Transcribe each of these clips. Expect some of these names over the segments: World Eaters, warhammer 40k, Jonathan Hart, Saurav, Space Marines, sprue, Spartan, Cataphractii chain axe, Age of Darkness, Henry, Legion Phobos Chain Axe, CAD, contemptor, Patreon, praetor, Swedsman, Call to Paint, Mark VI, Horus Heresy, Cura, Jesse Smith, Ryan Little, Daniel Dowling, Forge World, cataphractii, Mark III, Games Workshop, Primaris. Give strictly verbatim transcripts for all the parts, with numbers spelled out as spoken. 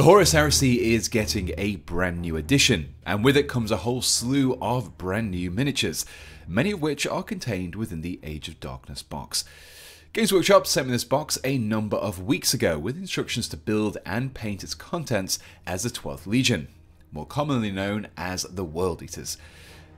The Horus Heresy is getting a brand new edition, and with it comes a whole slew of brand new miniatures, many of which are contained within the Age of Darkness box. Games Workshop sent me this box a number of weeks ago with instructions to build and paint its contents as the twelfth Legion, more commonly known as the World Eaters.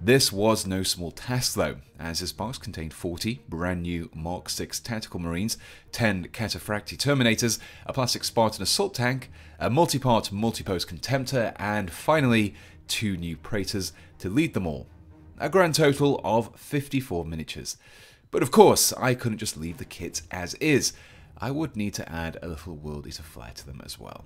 This was no small task though, as this box contained forty brand new Mark six Tactical Marines, ten Cataphractii Terminators, a plastic Spartan Assault Tank, a multi-part multi-post Contemptor, and finally two new Praetors to lead them all. A grand total of fifty-four miniatures. But of course, I couldn't just leave the kit as is. I would need to add a little World Eater flair to them as well.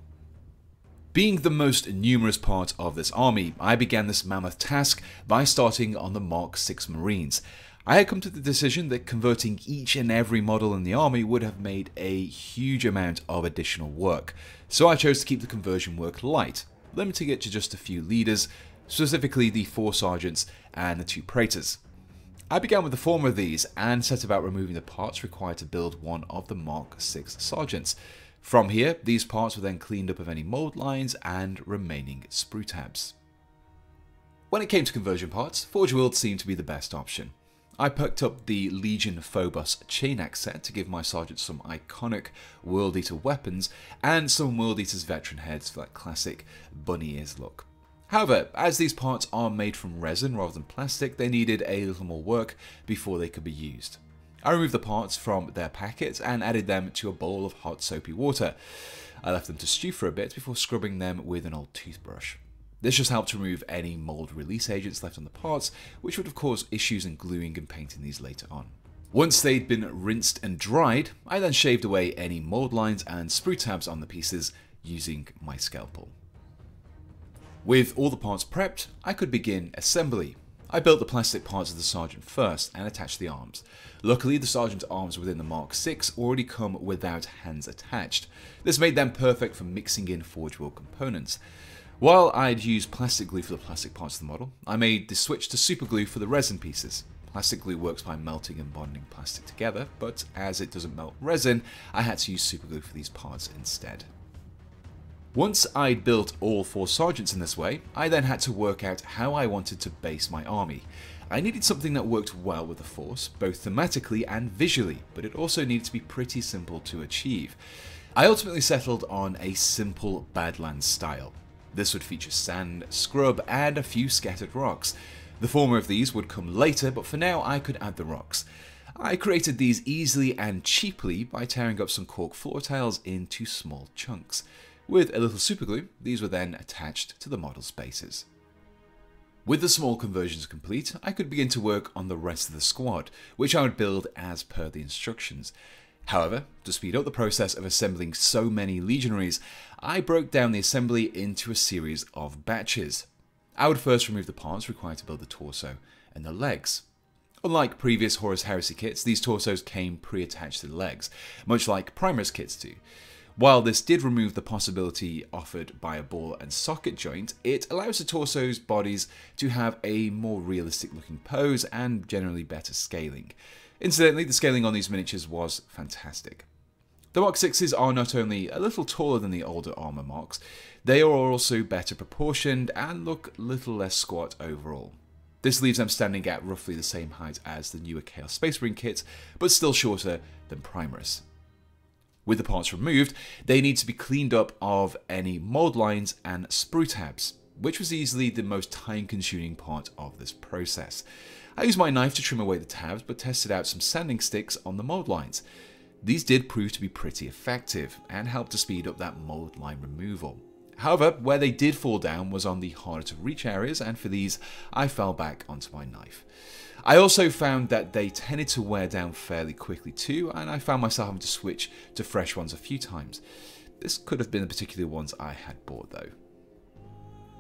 Being the most numerous part of this army, I began this mammoth task by starting on the Mark six Marines. I had come to the decision that converting each and every model in the army would have made a huge amount of additional work, so I chose to keep the conversion work light, limiting it to just a few leaders, specifically the four sergeants and the two praetors. I began with the former of these and set about removing the parts required to build one of the Mark six sergeants. From here, these parts were then cleaned up of any mold lines and remaining sprue tabs. When it came to conversion parts, Forge World seemed to be the best option. I picked up the Legion Phobos Chain Axe set to give my sergeants some iconic World Eater weapons and some World Eater's veteran heads for that classic bunny ears look. However, as these parts are made from resin rather than plastic, they needed a little more work before they could be used. I removed the parts from their packets and added them to a bowl of hot soapy water. I left them to stew for a bit before scrubbing them with an old toothbrush. This just helped to remove any mold release agents left on the parts, which would have caused issues in gluing and painting these later on. Once they'd been rinsed and dried, I then shaved away any mold lines and sprue tabs on the pieces using my scalpel. With all the parts prepped, I could begin assembly. I built the plastic parts of the sergeant first and attached the arms. Luckily, the sergeant's arms within the Mark six already come without hands attached. This made them perfect for mixing in Forge World components. While I'd used plastic glue for the plastic parts of the model, I made the switch to super glue for the resin pieces. Plastic glue works by melting and bonding plastic together, but as it doesn't melt resin, I had to use super glue for these parts instead. Once I'd built all four sergeants in this way, I then had to work out how I wanted to base my army. I needed something that worked well with the force, both thematically and visually, but it also needed to be pretty simple to achieve. I ultimately settled on a simple Badlands style. This would feature sand, scrub, and a few scattered rocks. The former of these would come later, but for now I could add the rocks. I created these easily and cheaply by tearing up some cork floor tiles into small chunks. With a little superglue, these were then attached to the model's bases. With the small conversions complete, I could begin to work on the rest of the squad, which I would build as per the instructions. However, to speed up the process of assembling so many legionaries, I broke down the assembly into a series of batches. I would first remove the parts required to build the torso and the legs. Unlike previous Horus Heresy kits, these torsos came pre-attached to the legs, much like Primaris kits do. While this did remove the possibility offered by a ball and socket joint, it allows the torso's bodies to have a more realistic looking pose and generally better scaling. Incidentally, the scaling on these miniatures was fantastic. The Mark sixes are not only a little taller than the older armor Marks, they are also better proportioned and look a little less squat overall. This leaves them standing at roughly the same height as the newer Chaos Space Marine kit, but still shorter than Primaris. With the parts removed, they need to be cleaned up of any mold lines and sprue tabs, which was easily the most time-consuming part of this process. I used my knife to trim away the tabs, but tested out some sanding sticks on the mold lines. These did prove to be pretty effective and helped to speed up that mold line removal. However, where they did fall down was on the harder-to-reach areas, and for these, I fell back onto my knife. I also found that they tended to wear down fairly quickly too, and I found myself having to switch to fresh ones a few times. This could have been the particular ones I had bought though.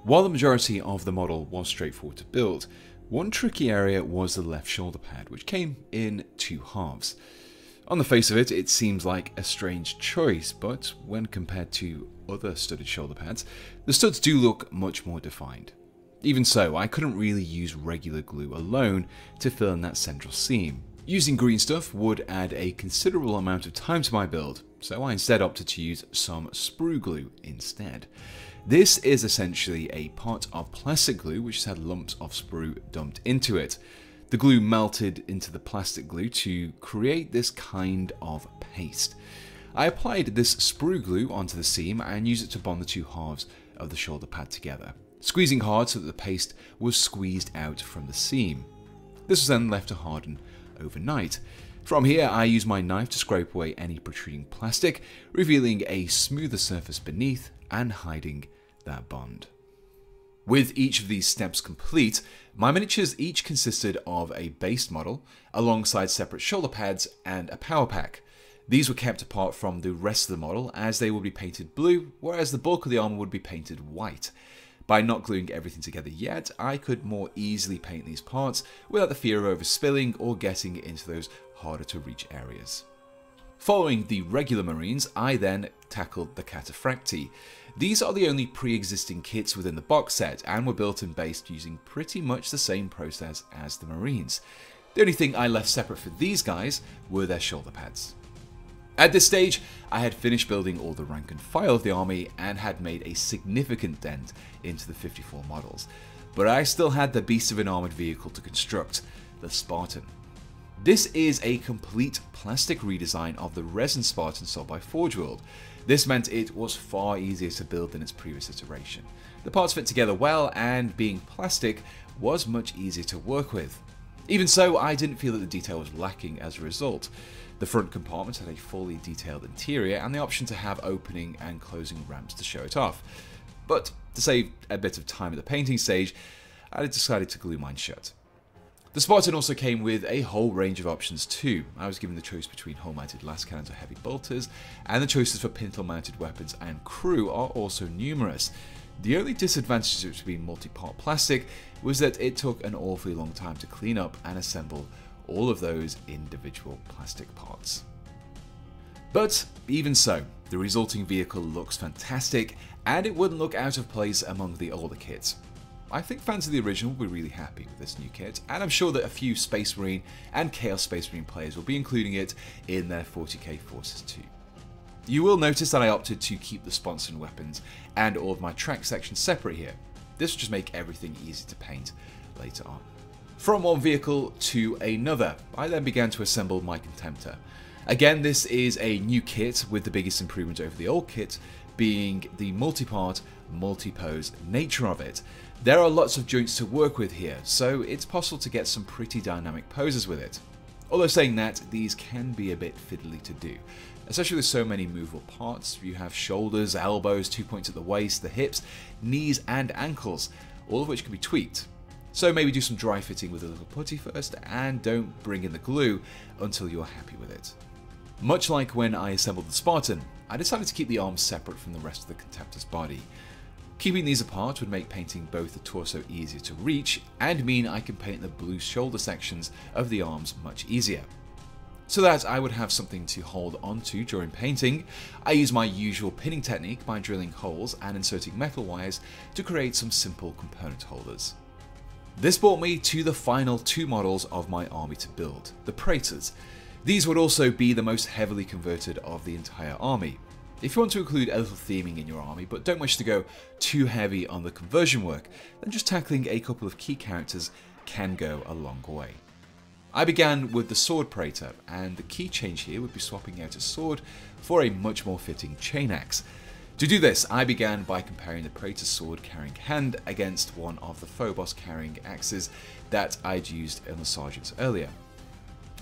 While the majority of the model was straightforward to build, one tricky area was the left shoulder pad, which came in two halves. On the face of it, it seems like a strange choice, but when compared to other studded shoulder pads, the studs do look much more defined. Even so, I couldn't really use regular glue alone to fill in that central seam, Using green stuff would add a considerable amount of time to my build, so I instead opted to use some sprue glue instead. This is essentially a pot of plastic glue which has had lumps of sprue dumped into it. The glue melted into the plastic glue to create this kind of paste. I applied this sprue glue onto the seam and used it to bond the two halves of the shoulder pad together, squeezing hard so that the paste was squeezed out from the seam. This was then left to harden overnight. From here, I used my knife to scrape away any protruding plastic, revealing a smoother surface beneath and hiding that bond. With each of these steps complete, my miniatures each consisted of a base model, alongside separate shoulder pads and a power pack. These were kept apart from the rest of the model as they would be painted blue, whereas the bulk of the armor would be painted white. By not gluing everything together yet, I could more easily paint these parts without the fear of overspilling or getting into those harder to reach areas. Following the regular Marines, I then tackled the Cataphractii. These are the only pre-existing kits within the box set and were built and based using pretty much the same process as the Marines. The only thing I left separate for these guys were their shoulder pads. At this stage, I had finished building all the rank and file of the army and had made a significant dent into the fifty-four models, but I still had the beast of an armoured vehicle to construct, the Spartan. This is a complete plastic redesign of the resin Spartan sold by Forge World. This meant it was far easier to build than its previous iteration. The parts fit together well and, being plastic, was much easier to work with. Even so, I didn't feel that the detail was lacking as a result. The front compartment had a fully detailed interior and the option to have opening and closing ramps to show it off. But to save a bit of time at the painting stage, I decided to glue mine shut. The Spartan also came with a whole range of options too. I was given the choice between hull-mounted las cannons or heavy bolters, and the choices for pintle-mounted weapons and crew are also numerous. The only disadvantage of it being multi-part plastic was that it took an awfully long time to clean up and assemble all of those individual plastic parts. But even so, the resulting vehicle looks fantastic and it wouldn't look out of place among the older kits. I think fans of the original will be really happy with this new kit, and I'm sure that a few Space Marine and Chaos Space Marine players will be including it in their forty K forces too. You will notice that I opted to keep the sponsored weapons and all of my track sections separate here. This will just make everything easy to paint later on. From one vehicle to another, I then began to assemble my contemptor. Again, this is a new kit with the biggest improvement over the old kit being the multi-part, multi-pose nature of it. There are lots of joints to work with here, so it's possible to get some pretty dynamic poses with it. Although saying that, these can be a bit fiddly to do, especially with so many movable parts. You have shoulders, elbows, two points at the waist, the hips, knees and ankles, all of which can be tweaked. So maybe do some dry fitting with a little putty first and don't bring in the glue until you're happy with it. Much like when I assembled the Spartan, I decided to keep the arms separate from the rest of the contemptor's body. Keeping these apart would make painting both the torso easier to reach and mean I can paint the blue shoulder sections of the arms much easier. So that I would have something to hold onto during painting, I use my usual pinning technique by drilling holes and inserting metal wires to create some simple component holders. This brought me to the final two models of my army to build, the praetors. These would also be the most heavily converted of the entire army. If you want to include a little theming in your army but don't wish to go too heavy on the conversion work, then just tackling a couple of key characters can go a long way. I began with the sword praetor, and the key change here would be swapping out a sword for a much more fitting chain axe. To do this, I began by comparing the praetor sword carrying hand against one of the Phobos carrying axes that I'd used in the sergeants earlier.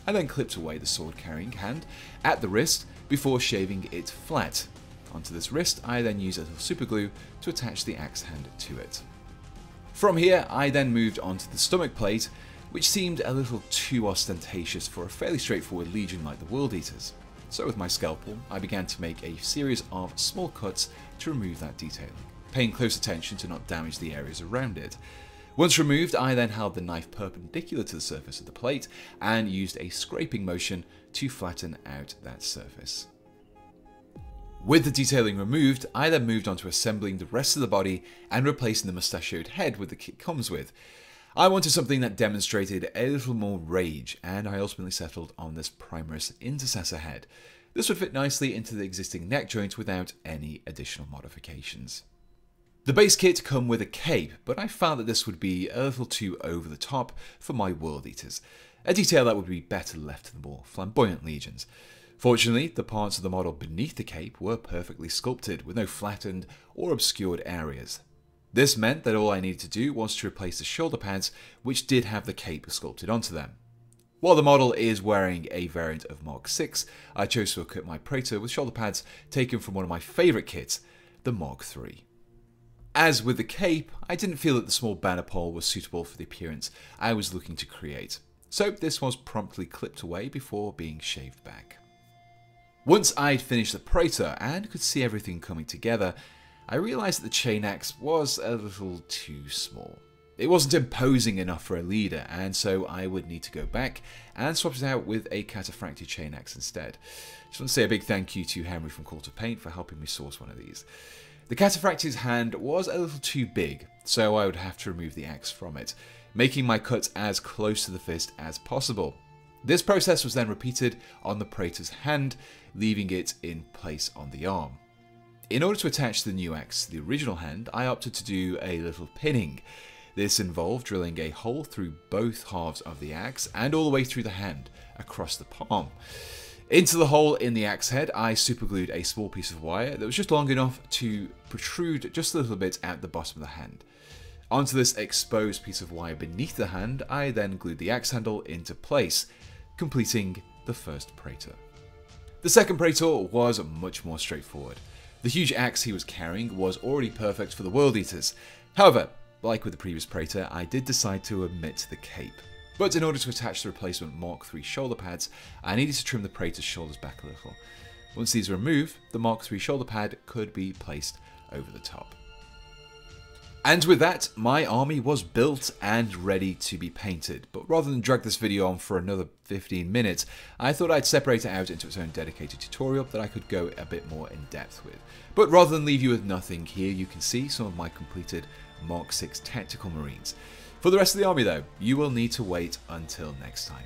I then clipped away the sword carrying hand at the wrist before shaving it flat. Onto this wrist, I then used a little super glue to attach the axe hand to it. From here, I then moved onto the stomach plate, which seemed a little too ostentatious for a fairly straightforward legion like the World Eaters. So with my scalpel, I began to make a series of small cuts to remove that detailing, paying close attention to not damage the areas around it. Once removed, I then held the knife perpendicular to the surface of the plate and used a scraping motion to flatten out that surface. With the detailing removed, I then moved on to assembling the rest of the body and replacing the mustachioed head with the kit comes with. I wanted something that demonstrated a little more rage, and I ultimately settled on this Primaris intercessor head. This would fit nicely into the existing neck joint without any additional modifications. The base kit come with a cape, but I found that this would be a little too over the top for my World Eaters, a detail that would be better left to the more flamboyant legions. Fortunately, the parts of the model beneath the cape were perfectly sculpted, with no flattened or obscured areas. This meant that all I needed to do was to replace the shoulder pads, which did have the cape sculpted onto them. While the model is wearing a variant of Mark six, I chose to equip my Praetor with shoulder pads taken from one of my favourite kits, the Mark three. As with the cape, I didn't feel that the small banner pole was suitable for the appearance I was looking to create, so this was promptly clipped away before being shaved back. Once I'd finished the Praetor and could see everything coming together, I realised that the chain axe was a little too small. It wasn't imposing enough for a leader, and so I would need to go back and swap it out with a Cataphractii chain axe instead. Just want to say a big thank you to Henry from Call to Paint for helping me source one of these. The Cataphractii's hand was a little too big, so I would have to remove the axe from it, making my cuts as close to the fist as possible. This process was then repeated on the Praetor's hand, leaving it in place on the arm. In order to attach the new axe to the original hand, I opted to do a little pinning. This involved drilling a hole through both halves of the axe and all the way through the hand, across the palm. Into the hole in the axe head, I superglued a small piece of wire that was just long enough to protrude just a little bit at the bottom of the hand. Onto this exposed piece of wire beneath the hand, I then glued the axe handle into place, completing the first Praetor. The second Praetor was much more straightforward. The huge axe he was carrying was already perfect for the World Eaters. However, like with the previous Praetor, I did decide to omit the cape. But in order to attach the replacement Mark three shoulder pads, I needed to trim the Praetor's shoulders back a little. Once these were removed, the Mark three shoulder pad could be placed over the top. And with that, my army was built and ready to be painted. But rather than drag this video on for another fifteen minutes, I thought I'd separate it out into its own dedicated tutorial that I could go a bit more in depth with. But rather than leave you with nothing, here you can see some of my completed Mark six Tactical Marines. For the rest of the army though, you will need to wait until next time.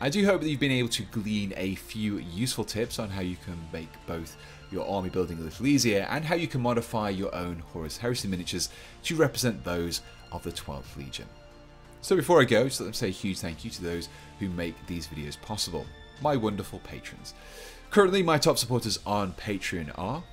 I do hope that you've been able to glean a few useful tips on how you can make both your army building a little easier and how you can modify your own Horus Heresy miniatures to represent those of the twelfth Legion. So before I go, just let me say a huge thank you to those who make these videos possible, my wonderful patrons. Currently my top supporters on Patreon are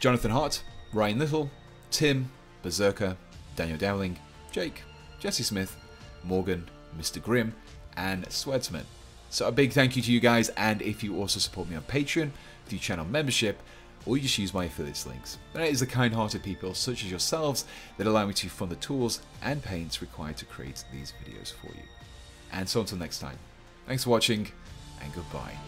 Jonathan Hart, Ryan Little, Tim, Berserker, Daniel Dowling, Jake, Jesse Smith, Morgan, Mister Grimm and Swedsman. So a big thank you to you guys, and if you also support me on Patreon through channel membership, or you just use my affiliates links. And it is the kind-hearted people such as yourselves that allow me to fund the tools and paints required to create these videos for you. And so until next time, thanks for watching and goodbye.